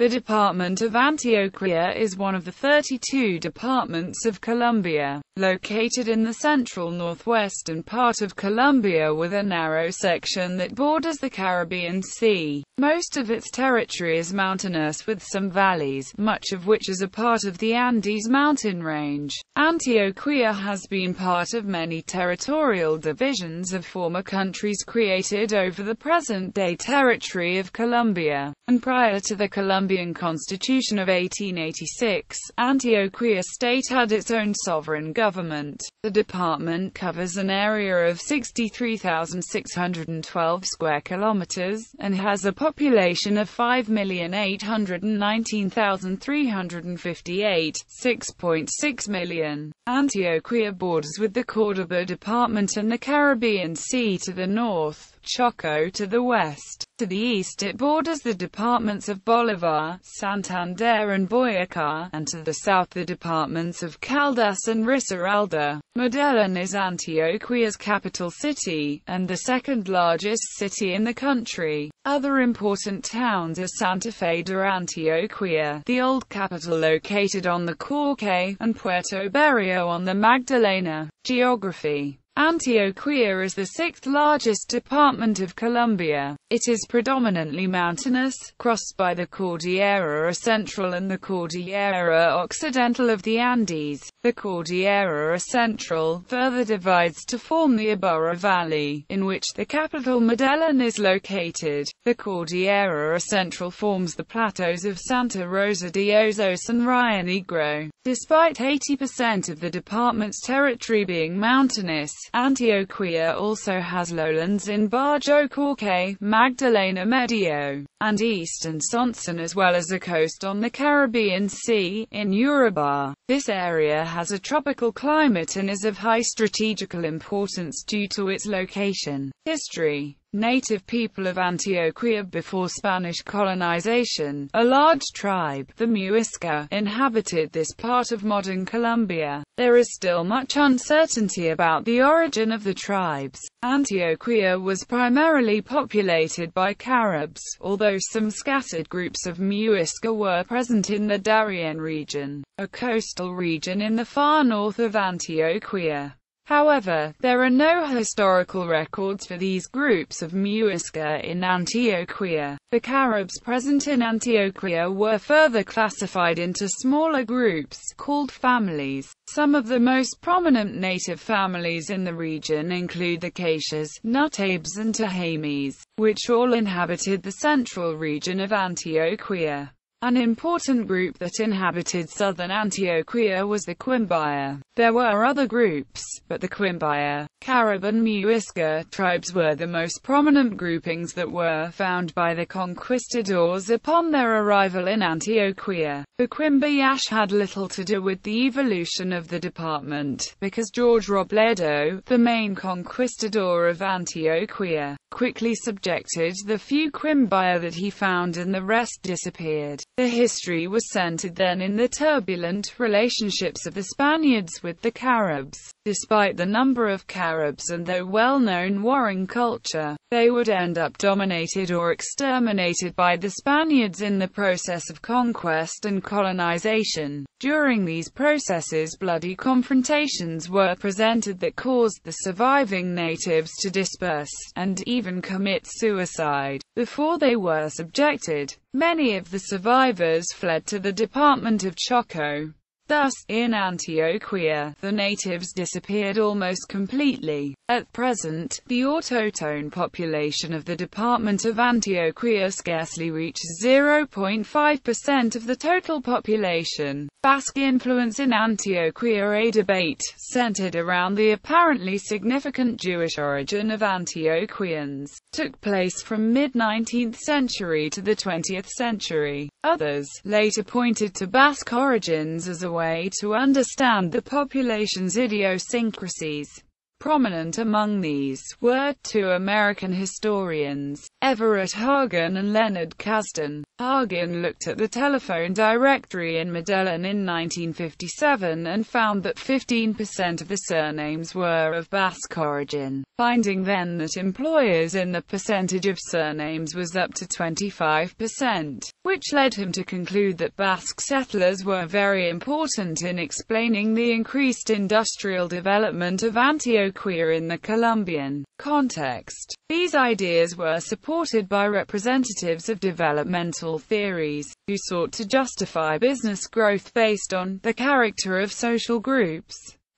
The Department of Antioquia is one of the 32 departments of Colombia, located in the central northwestern part of Colombia with a narrow section that borders the Caribbean Sea. Most of its territory is mountainous with some valleys, much of which is a part of the Andes mountain range. Antioquia has been part of many territorial divisions of former countries created over the present-day territory of Colombia, and prior to the Colombian Constitution of 1886, Antioquia state had its own sovereign government. The department covers an area of 63,612 square kilometers, and has a population of 5,819,358, 6.6 million. Antioquia borders with the Cordoba department and the Caribbean Sea to the north, Choco to the west. To the east it borders the departments of Bolivar, Santander and Boyacá, and to the south the departments of Caldas and Risaralda. Medellín is Antioquia's capital city, and the second largest city in the country. Other important towns are Santa Fe de Antioquia, the old capital located on the Cauca, and Puerto Berrío on the Magdalena. Geography. Antioquia is the sixth largest department of Colombia. It is predominantly mountainous, crossed by the Cordillera Central and the Cordillera Occidental of the Andes. The Cordillera Central further divides to form the Aburrá Valley, in which the capital Medellín is located. The Cordillera Central forms the plateaus of Santa Rosa de Ozos and Rionegro. Despite 80% of the department's territory being mountainous, Antioquia also has lowlands in Bajo Cauca, Magdalena Medio, and eastern Sonson, as well as a coast on the Caribbean Sea, in Urabá. This area has a tropical climate and is of high strategical importance due to its location. History. Native people of Antioquia before Spanish colonization, a large tribe, the Muisca, inhabited this part of modern Colombia. There is still much uncertainty about the origin of the tribes. Antioquia was primarily populated by Caribs, although some scattered groups of Muisca were present in the Darien region, a coastal region in the far north of Antioquia. However, there are no historical records for these groups of Muisca in Antioquia. The Caribs present in Antioquia were further classified into smaller groups, called families. Some of the most prominent native families in the region include the Caches, Natabes and Tahamis, which all inhabited the central region of Antioquia. An important group that inhabited southern Antioquia was the Quimbaya. There were other groups, but the Quimbaya, Carib and Muisca tribes were the most prominent groupings that were found by the conquistadors upon their arrival in Antioquia. The Quimbayash had little to do with the evolution of the department, because George Robledo, the main conquistador of Antioquia, quickly subjected the few Quimbaya that he found and the rest disappeared. The history was centered then in the turbulent relationships of the Spaniards with the Caribs. Despite the number of Caribs and their well-known warring culture, they would end up dominated or exterminated by the Spaniards in the process of conquest and colonization. During these processes, bloody confrontations were presented that caused the surviving natives to disperse, and even commit suicide. Before they were subjected, many of the survivors fled to the department of Choco. Thus, in Antioquia, the natives disappeared almost completely. At present, the autochthone population of the department of Antioquia scarcely reaches 0.5% of the total population. Basque influence in Antioquia, a debate centered around the apparently significant Jewish origin of Antioquians, took place from mid-19th century to the 20th century. Others later pointed to Basque origins as a way to understand the population's idiosyncrasies. Prominent among these were two American historians, Everett Hagen and Leonard Kasdan. Hagen looked at the telephone directory in Medellin in 1957 and found that 15% of the surnames were of Basque origin, finding then that employers in the percentage of surnames was up to 25%, which led him to conclude that Basque settlers were very important in explaining the increased industrial development of Antioquia in the Colombian context. These ideas were supported by representatives of developmental theories, who sought to justify business growth based on the character of social groups.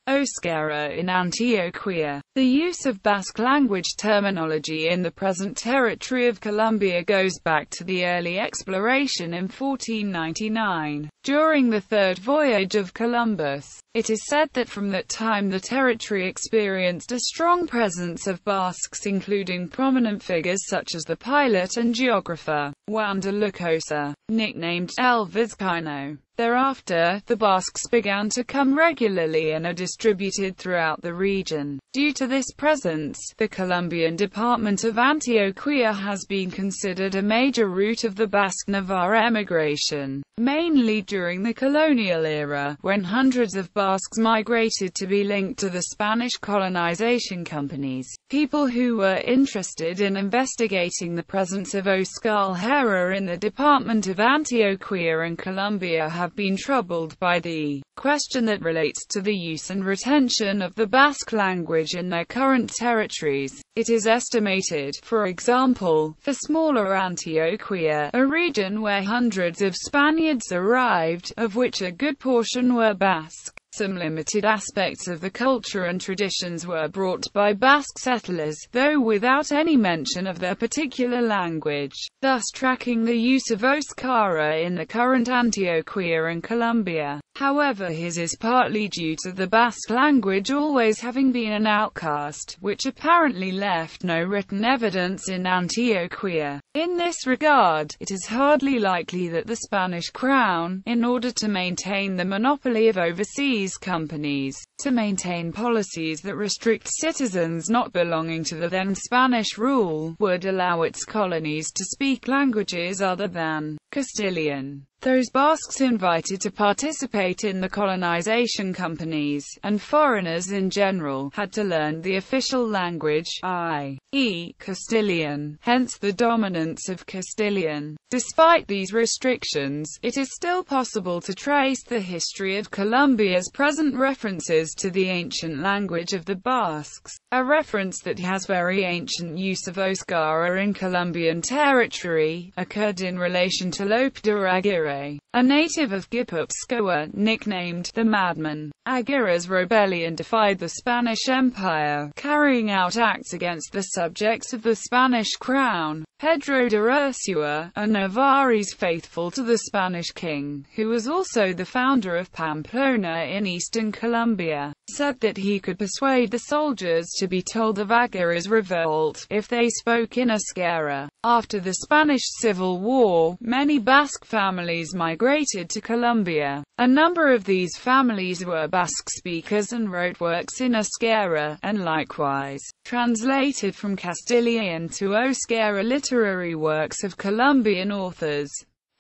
Euskera in Antioquia. The use of Basque language terminology in the present territory of Colombia goes back to the early exploration in 1499, during the third voyage of Columbus. It is said that from that time the territory experienced a strong presence of Basques, including prominent figures such as the pilot and geographer Juan de Lucosa, nicknamed El Vizcaino. Thereafter, the Basques began to come regularly and are distributed throughout the region. Due to this presence, the Colombian department of Antioquia has been considered a major route of the Basque-Navarre emigration, mainly during the colonial era, when hundreds of Basques migrated to be linked to the Spanish colonization companies. People who were interested in investigating the presence of Euskal Herria in the department of Antioquia and Colombia have been troubled by the question that relates to the use and retention of the Basque language in their current territories. It is estimated, for example, for smaller Antioquia, a region where hundreds of Spaniards arrived, of which a good portion were Basque, some limited aspects of the culture and traditions were brought by Basque settlers, though without any mention of their particular language, thus tracking the use of Euskara in the current Antioquia and Colombia. However, his is partly due to the Basque language always having been an outcast, which apparently left no written evidence in Antioquia. In this regard, it is hardly likely that the Spanish crown, in order to maintain the monopoly of overseas companies, to maintain policies that restrict citizens not belonging to the then Spanish rule, would allow its colonies to speak languages other than Castilian. Those Basques invited to participate in the colonization companies, and foreigners in general, had to learn the official language, i.e., Castilian, hence the dominance of Castilian. Despite these restrictions, it is still possible to trace the history of Colombia's present references to the ancient language of the Basques, a reference that has very ancient use of Euskara in Colombian territory, occurred in relation to Lope de Aguirre, a native of Guipuzcoa, nicknamed the Madman. Aguirre's rebellion defied the Spanish Empire, carrying out acts against the subjects of the Spanish crown. Pedro de Ursua, a Navarrese faithful to the Spanish king, who was also the founder of Pamplona in eastern Colombia, said that he could persuade the soldiers to be told of Aguirre's revolt if they spoke in Euskera. After the Spanish Civil War, many Basque families migrated to Colombia. A number of these families were Basque speakers and wrote works in Euskera, and likewise translated from Castilian to Euskera literary works of Colombian authors.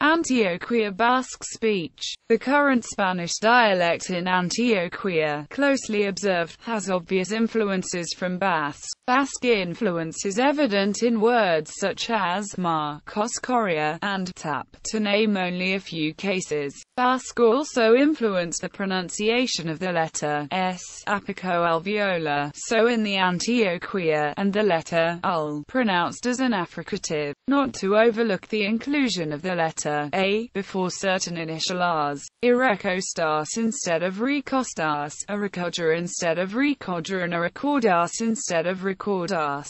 Antioquia Basque speech. The current Spanish dialect in Antioquia, closely observed, has obvious influences from Basque. Basque influence is evident in words such as marcos correa and tap, to name only a few cases. Basque also influenced the pronunciation of the letter s apico-alveolar, so in the Antioquia, and the letter ul, pronounced as an affricative, not to overlook the inclusion of the letter a before certain initial r's, irecostas instead of recostas, a recoger instead of recoger, and a recordas instead of recordas.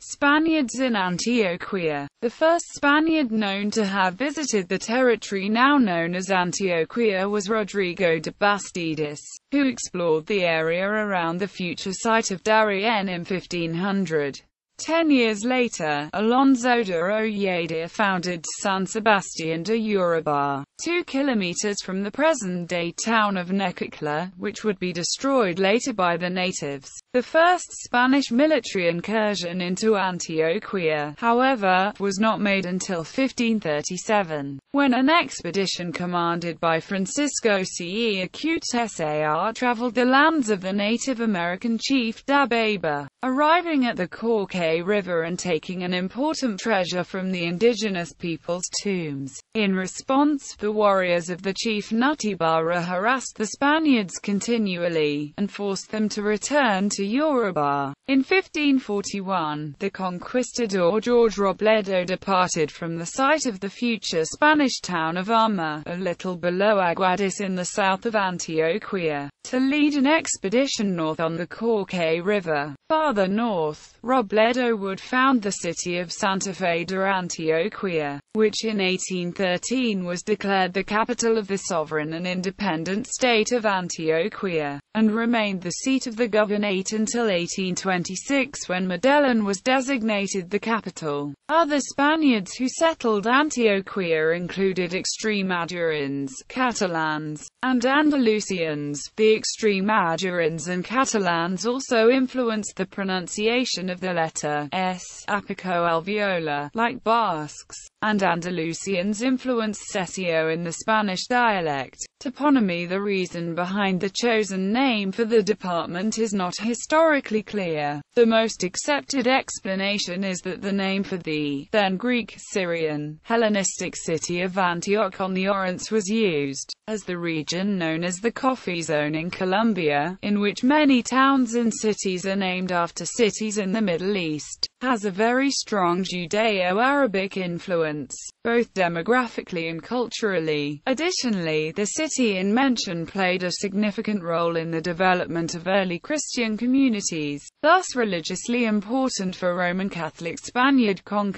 Spaniards in Antioquia. The first Spaniard known to have visited the territory now known as Antioquia was Rodrigo de Bastidas, who explored the area around the future site of Darien in 1500. 10 years later, Alonso de Ojeda founded San Sebastián de Urabá, 2 kilometers from the present-day town of Necoclá, which would be destroyed later by the natives. The first Spanish military incursion into Antioquia, however, was not made until 1537, when an expedition commanded by Francisco C. Acutesar traveled the lands of the Native American chief Dababa, arriving at the Cauca River and taking an important treasure from the indigenous people's tombs. In response, the warriors of the chief Nutibara harassed the Spaniards continually, and forced them to return to Urabá. In 1541, the conquistador George Robledo departed from the site of the future Spanish town of Arma, a little below Aguadis in the south of Antioquia, to lead an expedition north on the Cauca River. Farther north, Robledo would found the city of Santa Fe de Antioquia, which in 1813 was declared the capital of the sovereign and independent state of Antioquia, and remained the seat of the governorate until 1826, when Medellín was designated the capital. Other Spaniards who settled Antioquia included extreme Adurans, Catalans, and Andalusians. The extreme Adurans and Catalans also influenced the pronunciation of the letter S apico-alveolar, like Basques, and Andalusians influenced Cesio in the Spanish dialect. Toponymy: the reason behind the chosen name for the department is not historically clear. The most accepted explanation is that the name for the then Greek, Syrian, Hellenistic city of Antioch on the Orontes was used, as the region known as the Coffee Zone in Colombia, in which many towns and cities are named after cities in the Middle East, has a very strong Judeo-Arabic influence, both demographically and culturally. Additionally, the city in mention played a significant role in the development of early Christian communities, thus religiously important for Roman Catholic Spaniard conquerors.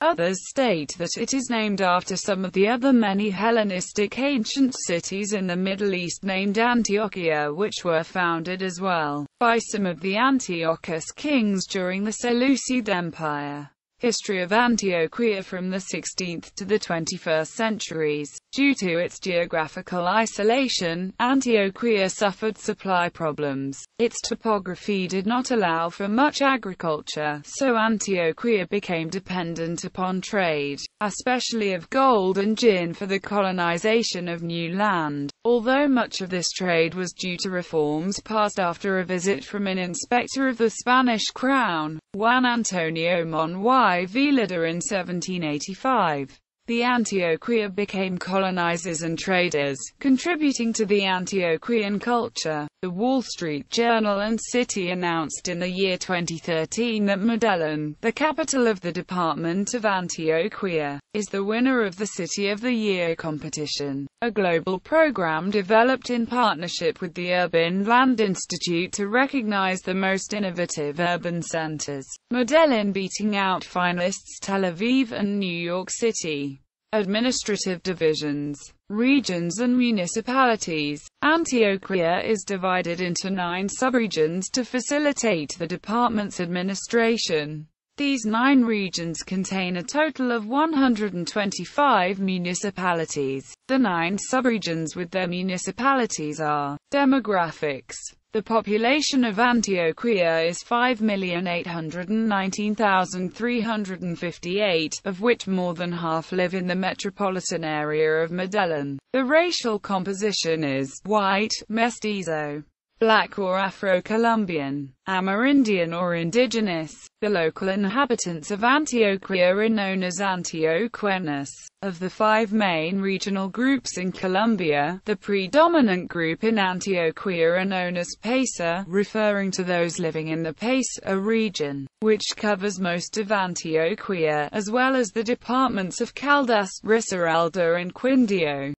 Others state that it is named after some of the other many Hellenistic ancient cities in the Middle East named Antiochia, which were founded as well by some of the Antiochus kings during the Seleucid Empire. History of Antioquia from the 16th to the 21st centuries. Due to its geographical isolation, Antioquia suffered supply problems. Its topography did not allow for much agriculture, so Antioquia became dependent upon trade, especially of gold and gin, for the colonization of new land. Although much of this trade was due to reforms passed after a visit from an inspector of the Spanish crown, Juan Antonio Monroy Veleda, in 1785. The Antioquia became colonizers and traders, contributing to the Antioquian culture. The Wall Street Journal and City announced in the year 2013 that Medellín, the capital of the department of Antioquia, is the winner of the City of the Year competition, a global program developed in partnership with the Urban Land Institute to recognize the most innovative urban centers. Medellín beating out finalists Tel Aviv and New York City. Administrative divisions, regions and municipalities. Antioquia is divided into 9 subregions to facilitate the department's administration. These 9 regions contain a total of 125 municipalities. The 9 subregions with their municipalities are: demographics. The population of Antioquia is 5,819,358, of which more than half live in the metropolitan area of Medellín. The racial composition is white, mestizo, black or Afro-Colombian, Amerindian or indigenous. The local inhabitants of Antioquia are known as Antioqueños. Of the 5 main regional groups in Colombia, the predominant group in Antioquia are known as Paisa, referring to those living in the Paisa region, which covers most of Antioquia, as well as the departments of Caldas, Risaralda and Quindío.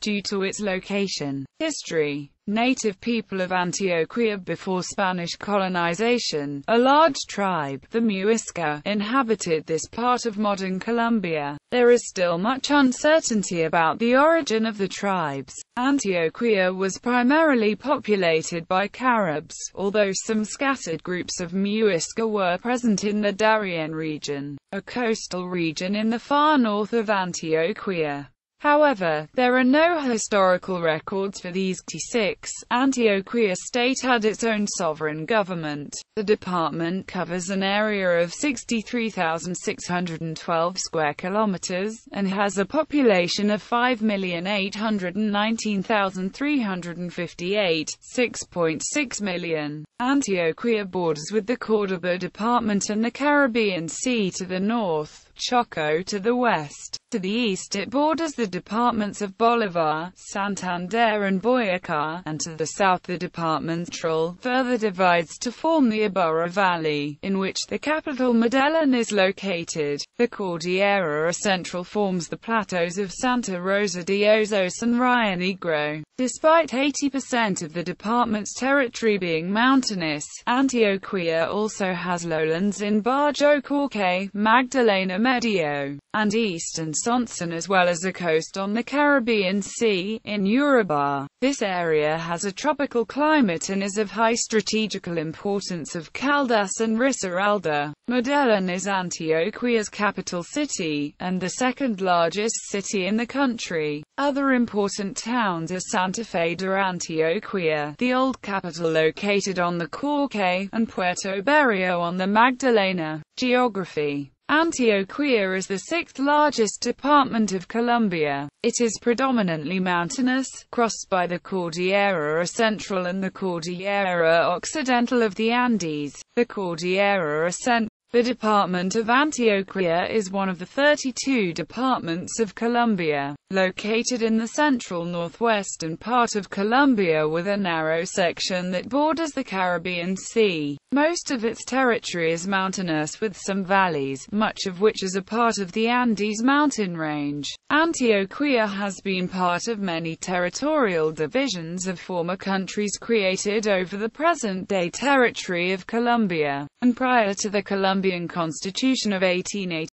Due to its location, history, native people of Antioquia before Spanish colonization, a large tribe, the Muisca, inhabited this part of modern Colombia. There is still much uncertainty about the origin of the tribes. Antioquia was primarily populated by Caribs, although some scattered groups of Muisca were present in the Darien region, a coastal region in the far north of Antioquia. However, there are no historical records for these. 6. Antioquia state had its own sovereign government. The department covers an area of 63,612 square kilometers, and has a population of 5,819,358, 6.6 million. Antioquia borders with the Cordoba department and the Caribbean Sea to the north, Choco to the west. To the east it borders the departments of Bolivar, Santander and Boyacá, and to the south the department Central further divides to form the Aburrá Valley, in which the capital Medellín is located. The Cordillera Central forms the plateaus of Santa Rosa de Ozos and Rionegro. Despite 80% of the department's territory being mountainous, Antioquia also has lowlands in Bajo Cauca, Magdalena Medio, and east and Sonson, as well as a coast on the Caribbean Sea, in Urabá. This area has a tropical climate and is of high strategical importance of Caldas and Risaralda. Medellín is Antioquia's capital city, and the second largest city in the country. Other important towns are Santa Fe de Antioquia, the old capital located on the Cauca, and Puerto Berrío on the Magdalena. Geography. Antioquia is the sixth-largest department of Colombia. It is predominantly mountainous, crossed by the Cordillera Central and the Cordillera Occidental of the Andes. The Cordillera Central. The Department of Antioquia is one of the 32 departments of Colombia, located in the central northwestern part of Colombia with a narrow section that borders the Caribbean Sea. Most of its territory is mountainous with some valleys, much of which is a part of the Andes mountain range. Antioquia has been part of many territorial divisions of former countries created over the present-day territory of Colombia, and prior to the Colombian Constitution of 1880.